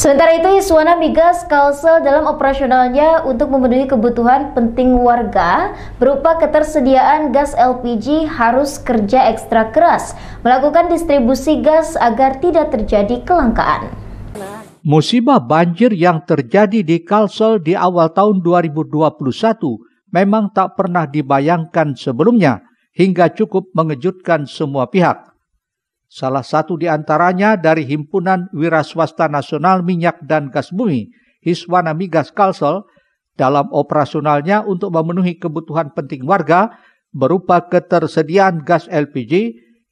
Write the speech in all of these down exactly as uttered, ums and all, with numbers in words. Sementara itu, Hiswana Migas Kalsel dalam operasionalnya untuk memenuhi kebutuhan penting warga berupa ketersediaan gas L P G harus kerja ekstra keras melakukan distribusi gas agar tidak terjadi kelangkaan. Musibah banjir yang terjadi di Kalsel di awal tahun dua ribu dua puluh satu memang tak pernah dibayangkan sebelumnya hingga cukup mengejutkan semua pihak. Salah satu di antaranya dari Himpunan Wiraswasta Nasional Minyak dan Gas Bumi, Hiswana Migas Kalsel, dalam operasionalnya untuk memenuhi kebutuhan penting warga berupa ketersediaan gas L P G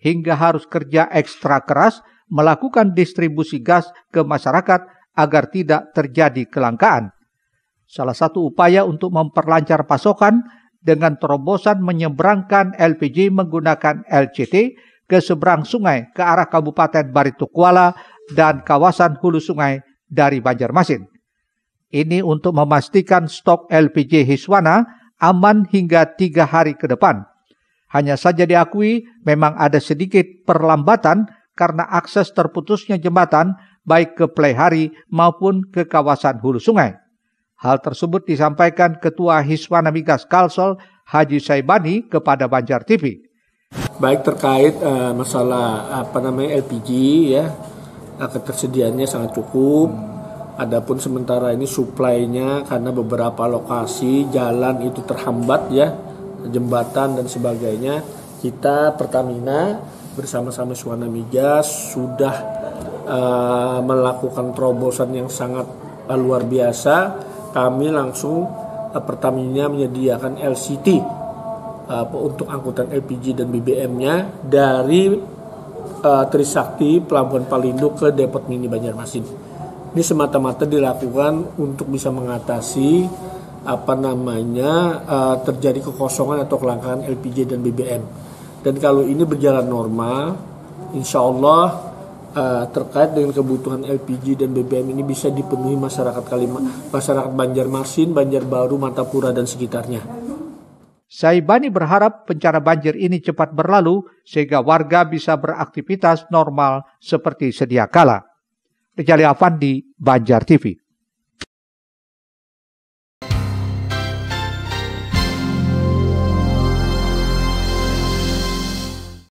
hingga harus kerja ekstra keras melakukan distribusi gas ke masyarakat agar tidak terjadi kelangkaan. Salah satu upaya untuk memperlancar pasokan dengan terobosan menyeberangkan L P G menggunakan L C T ke seberang sungai ke arah Kabupaten Barito Kuala dan kawasan hulu sungai dari Banjarmasin. Ini untuk memastikan stok L P G Hiswana aman hingga tiga hari ke depan. Hanya saja diakui memang ada sedikit perlambatan karena akses terputusnya jembatan baik ke Pleihari maupun ke kawasan hulu sungai. Hal tersebut disampaikan Ketua Hiswana Migas Kalsel Haji Saibani kepada Banjar T V. Baik terkait uh, masalah apa namanya L P G ya, ketersediaannya sangat cukup. Adapun sementara ini suplainya karena beberapa lokasi jalan itu terhambat ya, jembatan dan sebagainya. Kita Pertamina bersama-sama Hiswana Migas sudah uh, melakukan terobosan yang sangat uh, luar biasa. Kami langsung uh, Pertamina menyediakan L C T. Uh, untuk angkutan L P G dan B B M-nya dari uh, Trisakti, Pelabuhan Palindo ke Depot Mini Banjarmasin. Ini semata-mata dilakukan untuk bisa mengatasi apa namanya uh, terjadi kekosongan atau kelangkaan L P G dan B B M. Dan kalau ini berjalan normal, insya Allah uh, terkait dengan kebutuhan L P G dan B B M ini bisa dipenuhi masyarakat Kalimantan, masyarakat Banjarmasin, Banjarbaru, Matapura dan sekitarnya. Saibani berharap bencana banjir ini cepat berlalu sehingga warga bisa beraktivitas normal seperti sedia kala. Rijali Afandi, Banjar T V.